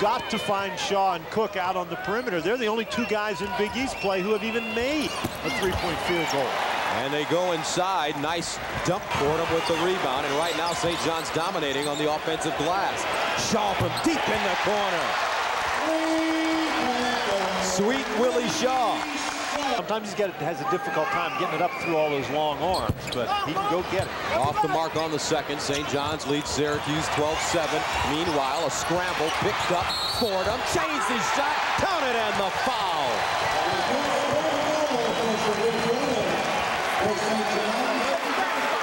got to find Shaw and Cook out on the perimeter. They're the only two guys in Big East play who have even made a three-point field goal. And they go inside. Nice dump for them with the rebound. And right now, St. John's dominating on the offensive glass. Shaw from deep in the corner. Sweet Willie Shaw. Sometimes he's has a difficult time getting it up through all those long arms, but he can go get it. Off the mark on the second. St. John's leads Syracuse 12-7. Meanwhile, a scramble picked up. Fordham chains his shot. Counted and the foul.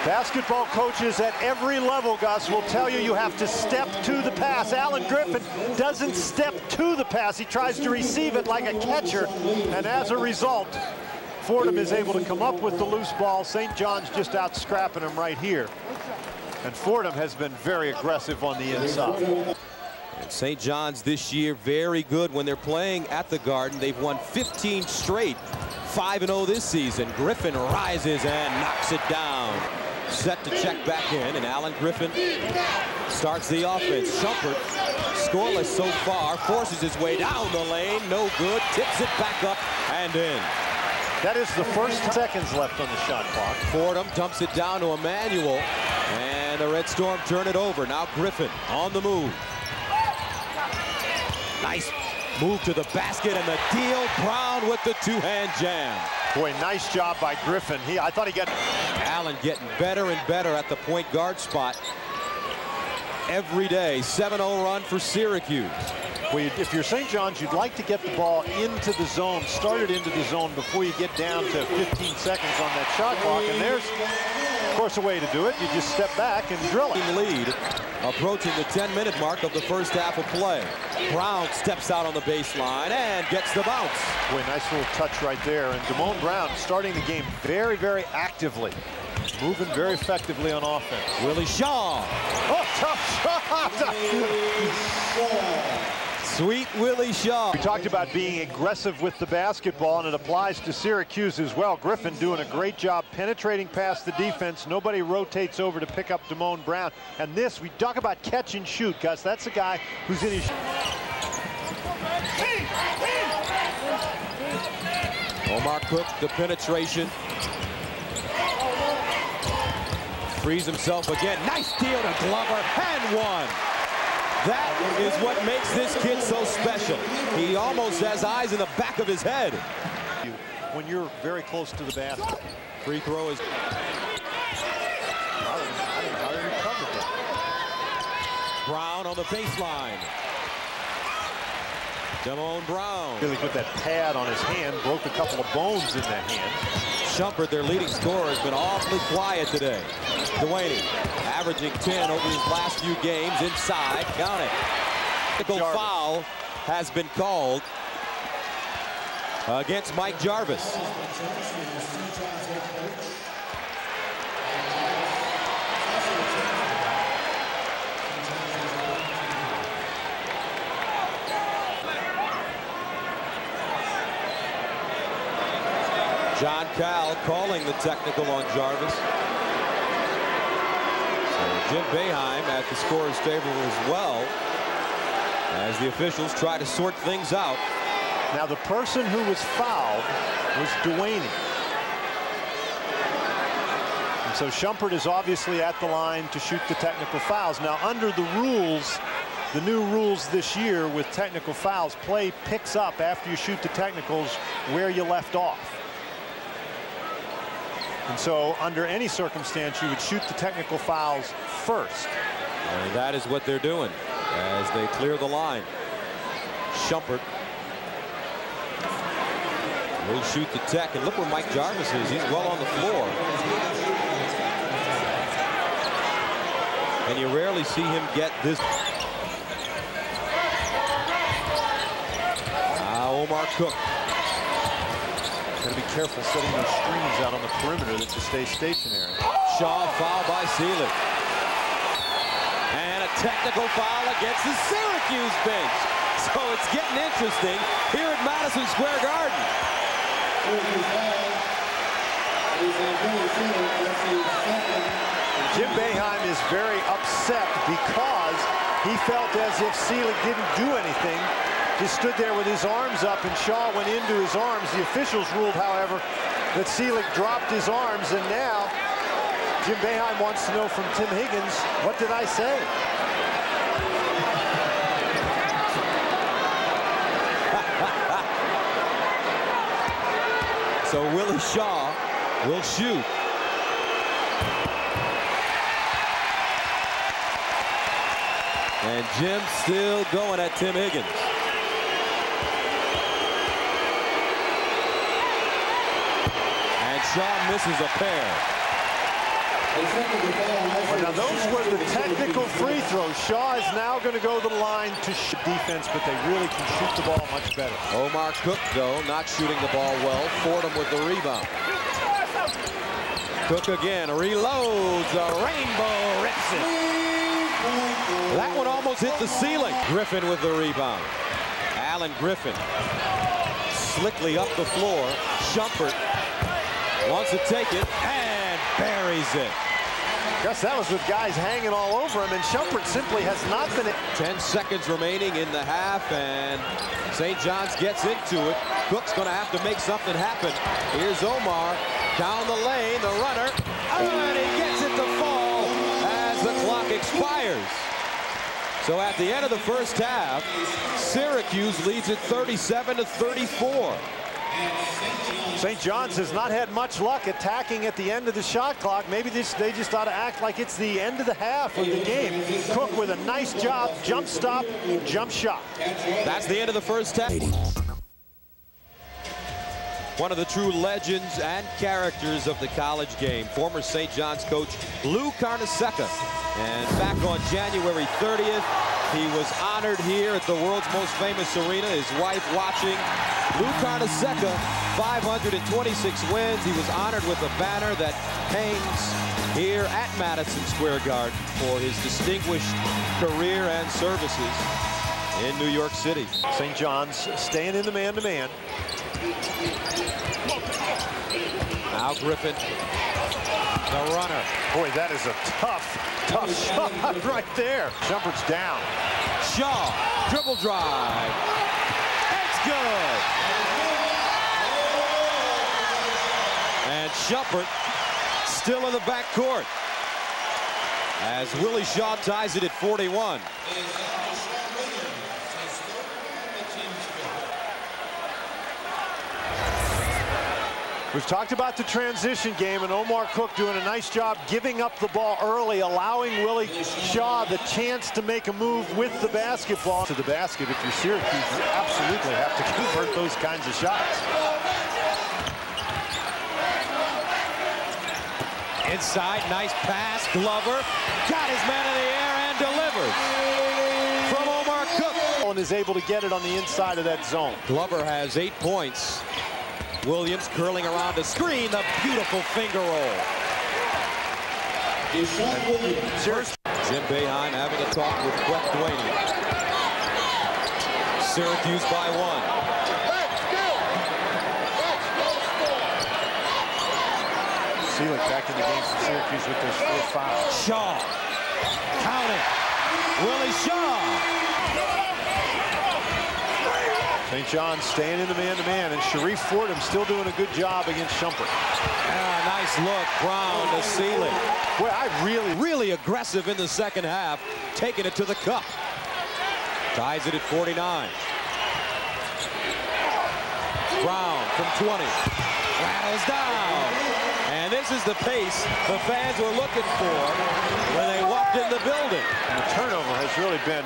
Basketball coaches at every level, Gus, will tell you you have to step to the pass. Allen Griffin doesn't step to the pass. He tries to receive it like a catcher, and as a result, Fordham is able to come up with the loose ball. St. John's just out scrapping him right here. And Fordham has been very aggressive on the inside. And St. John's this year, very good when they're playing at the Garden. They've won 15 straight. 5-0 this season. Griffin rises and knocks it down. Set to check back in, and Allen Griffin starts the offense. Shumpert, scoreless so far, forces his way down the lane. No good. Tips it back up and in. That is the first seconds left on the shot clock. Fordham dumps it down to Emmanuel, and the Red Storm turn it over. Now Griffin on the move. Nice move to the basket and the deal. Brown with the two-hand jam. Boy, nice job by Griffin. I thought he got... Allen getting better and better at the point guard spot every day. 7-0 run for Syracuse. Well, if you're St. John's, you'd like to get the ball into the zone, started into the zone before you get down to 15 seconds on that shot clock. And there's, of course, a way to do it. You just step back and drill it. Lead approaching the 10-minute mark of the first half of play. Brown steps out on the baseline and gets the bounce. Boy, nice little touch right there. And Damone Brown starting the game very, very actively. Moving very effectively on offense. Willie Shaw. Oh, tough shot! Sweet Willie Shaw. We talked about being aggressive with the basketball, and it applies to Syracuse as well. Griffin doing a great job penetrating past the defense. Nobody rotates over to pick up Damone Brown. And this, we talk about catch and shoot, Gus. That's the guy who's in his... Omar Cook, the penetration. Frees himself again. Nice deal to Glover, and one. That is what makes this kid so special. He almost has eyes in the back of his head. When you're very close to the basket, free throw is... Brown on the baseline. Damone Brown. Really put that pad on his hand, broke a couple of bones in that hand. Shumpert, their leading scorer, has been awfully quiet today. Duany, averaging 10 over his last few games inside. Count it. Technical foul has been called against Mike Jarvis. John Cal calling the technical on Jarvis. So Jim Boeheim at the scorer's table as well, as the officials try to sort things out. Now the person who was fouled was Duany. And so Shumpert is obviously at the line to shoot the technical fouls. Now under the rules, the new rules this year with technical fouls, play picks up after you shoot the technicals where you left off. And so, under any circumstance, you would shoot the technical fouls first. And that is what they're doing as they clear the line. Shumpert will shoot the tech. And look where Mike Jarvis is. He's well on the floor. And you rarely see him get this. Omar Cook. Gotta be careful setting those screens out on the perimeter that to stay stationary. Shaw foul by Celuck. And a technical foul against the Syracuse bench. So it's getting interesting here at Madison Square Garden. Jim Boeheim is very upset because He felt as if Celuck didn't do anything, just stood there with his arms up, and Shaw went into his arms. The officials ruled, however, that Celuck dropped his arms, and now Jim Boeheim wants to know from Tim Higgins, what did I say? So Willie Shaw will shoot. And Jim still going at Tim Higgins. And Shaw misses a pair. Well, now those were the technical free throws. Shaw is now going to go to the line to shoot defense, but they really can shoot the ball much better. Omar Cook, though, not shooting the ball well. Fordham with the rebound. Cook again reloads a rainbow, rips it. That one almost hit the ceiling. Griffin with the rebound. Allen Griffin slickly up the floor. Shumpert wants to take it and buries it. Gus, that was with guys hanging all over him, and Shumpert simply has not been it. 10 seconds remaining in the half, and St. John's gets into it. Cook's going to have to make something happen. Here's Omar down the lane, the runner, and he gets it to fall as the clock expires. So at the end of the first half, Syracuse leads it 37-34. St. John's has not had much luck attacking at the end of the shot clock. Maybe they just ought to act like it's the end of the half of the game. Cook with a nice job, jump stop, jump shot. That's the end of the first half. One of the true legends and characters of the college game, former St. John's coach Lou Carnesecca. And back on January 30th, he was honored here at the world's most famous arena, his wife watching. Lou Carnesecca, 526 wins. He was honored with a banner that hangs here at Madison Square Garden for his distinguished career and services in New York City. St. John's staying in the man-to-man. Now Griffin, the runner. Boy, that is a tough shot right there. Shumpert's down. Shaw, dribble drive. That's good. And Shumpert still in the backcourt as Willie Shaw ties it at 41. We've talked about the transition game, and Omar Cook doing a nice job giving up the ball early, allowing Willie Shaw the chance to make a move with the basketball. To the basket, if you're Syracuse, you absolutely have to convert those kinds of shots. Inside, nice pass, Glover got his man in the air and delivers from Omar Cook. And is able to get it on the inside of that zone. Glover has 8 points. Williams curling around the screen, the beautiful finger roll. Jim Boeheim having a talk with Keuth Duany. Syracuse by one. Celuck back in the game for Syracuse with their fourth foul. Shaw, count it. Willie Shaw. St. John's staying in the man-to-man, and Sharif Fordham still doing a good job against Shumpert. Ah, nice look, Brown to Celuck. Boy, I really aggressive in the second half, taking it to the cup. Ties it at 49. Brown from 20. Rattles down. And this is the pace the fans were looking for when they walked in the building. And the turnover has really been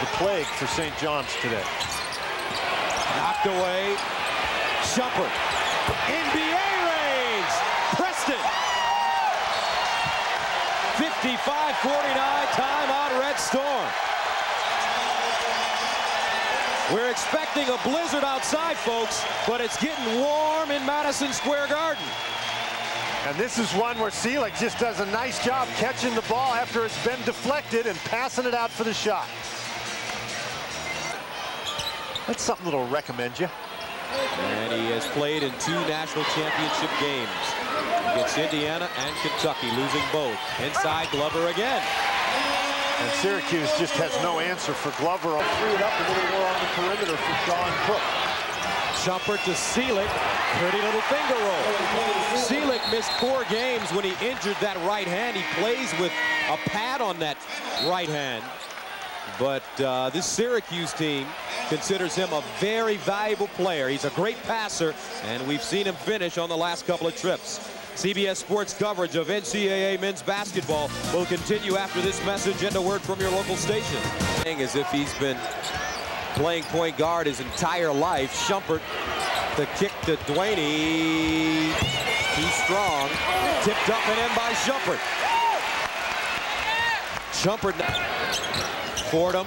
the plague for St. John's today. Knocked away. Shumpert. NBA range. Preston. 55-49. Timeout, Red Storm. We're expecting a blizzard outside, folks, but it's getting warm in Madison Square Garden. And this is one where Celuck just does a nice job catching the ball after it's been deflected and passing it out for the shot. That's something that'll recommend you. And he has played in 2 national championship games. Against Indiana and Kentucky, losing both. Inside Glover again. And Syracuse just has no answer for Glover. Three it up, a little more on the perimeter for Sean Cook. Shumpert to Celuck. Pretty little finger roll. Celuck missed 4 games when he injured that right hand. He plays with a pad on that right hand. But this Syracuse team considers him a very valuable player. He's a great passer, and we've seen him finish on the last couple of trips. CBS Sports coverage of NCAA men's basketball will continue after this message and a word from your local station. As if he's been playing point guard his entire life. Shumpert, the kick to Duany, too strong, tipped up and in by Shumpert. Shumpert now. Fordham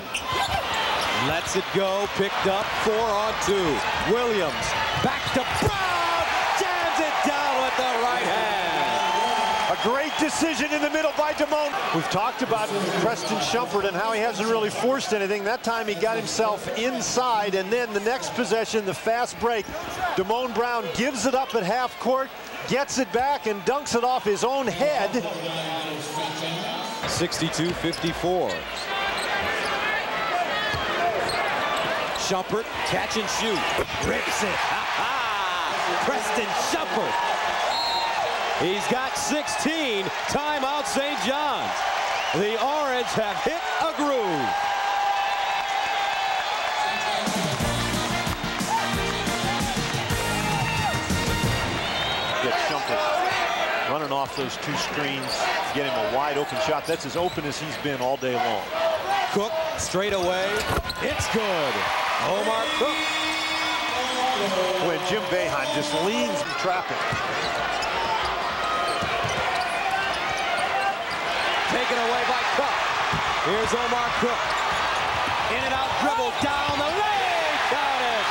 lets it go, picked up, 4 on 2. Williams back to Brown, jams it down. The right hand. A great decision in the middle by Damone. We've talked about Preston Shumpert and how he hasn't really forced anything. That time he got himself inside, and then the next possession, the fast break. Damone Brown gives it up at half court, gets it back, and dunks it off his own head. 62-54. Shumpert, catch and shoot. Rips it. Preston Shumpert. He's got 16. Timeout, St. John's. The Orange have hit a groove. Get Shumpert running off those 2 screens, get him a wide open shot. That's as open as he's been all day long. Cook straight away. It's good. Omar Cook. When Jim Boeheim just leans from traffic. Taken away by Cook. Here's Omar Cook. In and out dribble down the lane. Got it.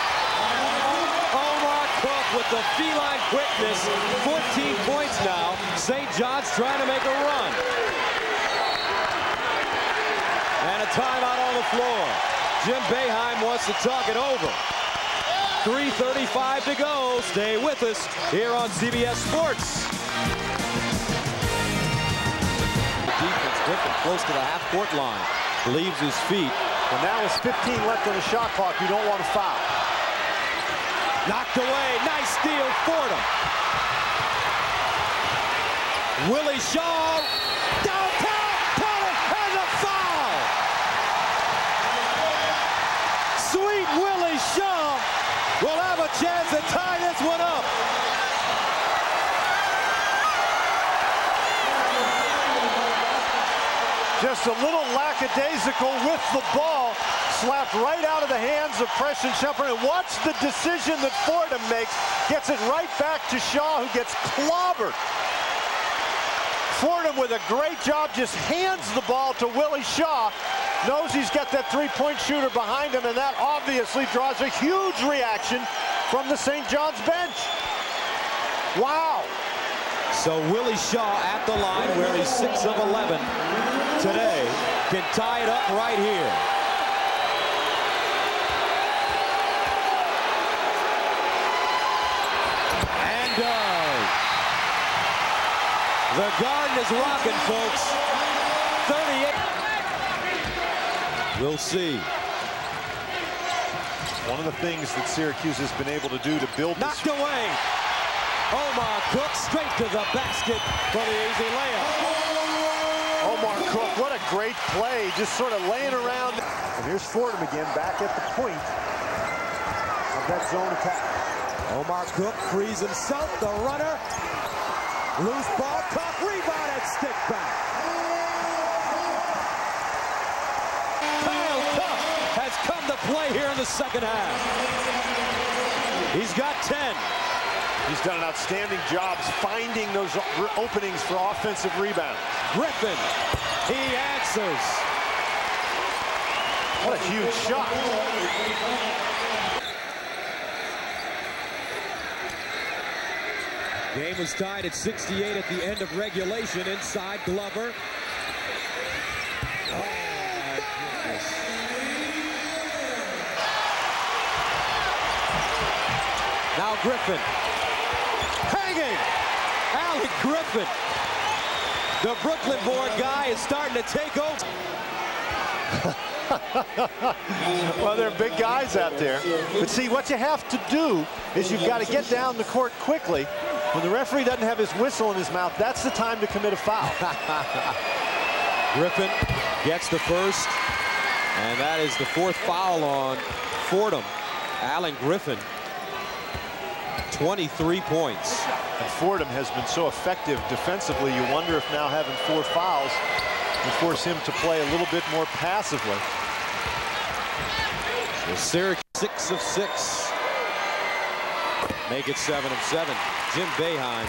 Omar Cook with the feline quickness. 14 points now. St. John's trying to make a run. And a timeout on the floor. Jim Boeheim wants to talk it over. 3:35 to go. Stay with us here on CBS Sports. Griffin close to the half-court line, leaves his feet. And now with 15 left on the shot clock, you don't want to foul. Knocked away, nice steal, Fordham. Willie Shaw, downtown, Pollard has a foul. Sweet Willie Shaw will have a chance to tie this one up. Just a little lackadaisical with the ball, slapped right out of the hands of Preston Shumpert. And watch the decision that Fordham makes. Gets it right back to Shaw, who gets clobbered. Fordham with a great job, just hands the ball to Willie Shaw. Knows he's got that three-point shooter behind him, and that obviously draws a huge reaction from the St. John's bench. Wow. So Willie Shaw at the line, where he's 6 of 11 today, can tie it up right here. And does. The Garden is rocking, folks. 38. We'll see. One of the things that Syracuse has been able to do to build this... Knocked away. Omar Cook straight to the basket for the easy layup. Omar Cook, what a great play, just sort of laying around. And here's Fordham again, back at the point of that zone attack. Omar Cook frees himself, the runner. Loose ball, tough rebound, and stick back. Kyle Cook has come to play here in the second half. He's got 10. He's done an outstanding job finding those openings for offensive rebounds. Griffin, he answers. What a huge shot. Game was tied at 68 at the end of regulation. Inside Glover. Oh, goodness. Now Griffin. Hanging! Allen Griffin. The Brooklyn-born guy is starting to take over. Well, they're big guys out there. But see, what you have to do is you've got to get down the court quickly. When the referee doesn't have his whistle in his mouth, that's the time to commit a foul. Griffin gets the first, and that is the fourth foul on Fordham. Allen Griffin, 23 points. And Fordham has been so effective defensively, you wonder if now having four fouls will force him to play a little bit more passively. So Syracuse 6 of 6. Make it 7 of 7. Jim Boeheim.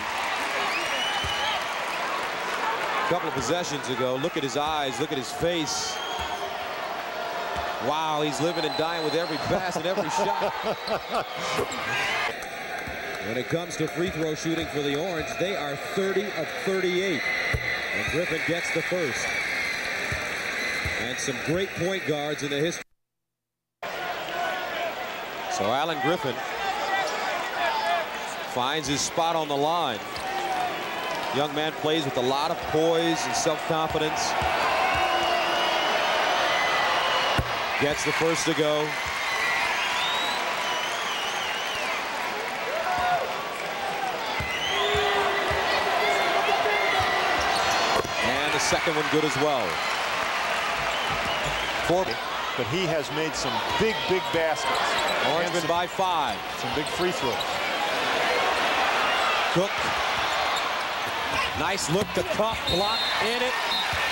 A couple of possessions ago, look at his eyes, look at his face. Wow, he's living and dying with every pass and every shot. When it comes to free throw shooting for the Orange, they are 30 of 38. And Griffin gets the first. And some great point guards in the history. So Allen Griffin finds his spot on the line. Young man plays with a lot of poise and self-confidence. Gets the first to go. And the second one good as well. But he has made some big baskets. Orange by 5. Some big free throws. Cook. Nice look to Cook. Block in it.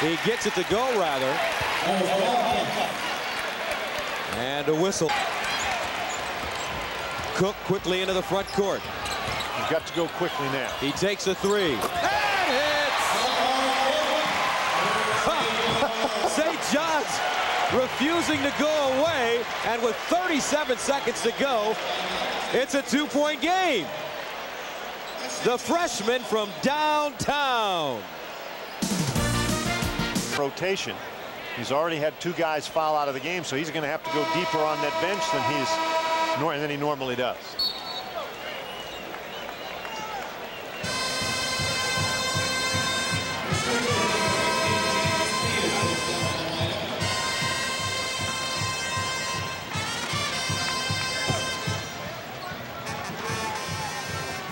He gets it to go, rather. And a whistle. Cook quickly into the front court. You've got to go quickly now. He takes a 3. And hits! Oh. St. John's refusing to go away. And with 37 seconds to go, it's a two-point game. The freshman from downtown. Rotation. He's already had 2 guys foul out of the game, so he's going to have to go deeper on that bench than he normally does.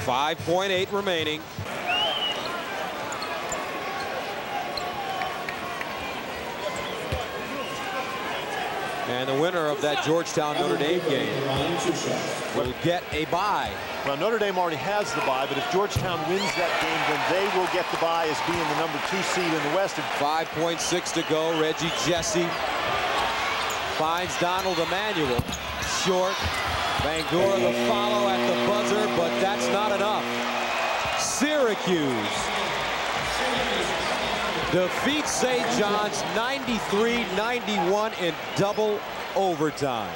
.8 remaining. And the winner of that Georgetown-Notre Dame game will get a bye. Well, Notre Dame already has the bye, but if Georgetown wins that game, then they will get the bye as being the number 2 seed in the West. 5.6 to go. Reggie Jesse finds Donald Emmanuel. Short. Bangor the follow at the buzzer, but that's not enough. Syracuse defeats St. John's 93-91 in double overtime.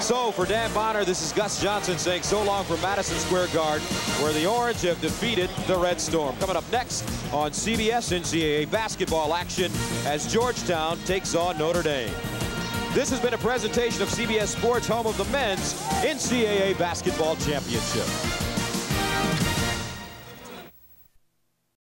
So for Dan Bonner, this is Gus Johnson saying so long from Madison Square Garden, where the Orange have defeated the Red Storm. Coming up next on CBS NCAA basketball action as Georgetown takes on Notre Dame. This has been a presentation of CBS Sports, home of the men's NCAA basketball championship.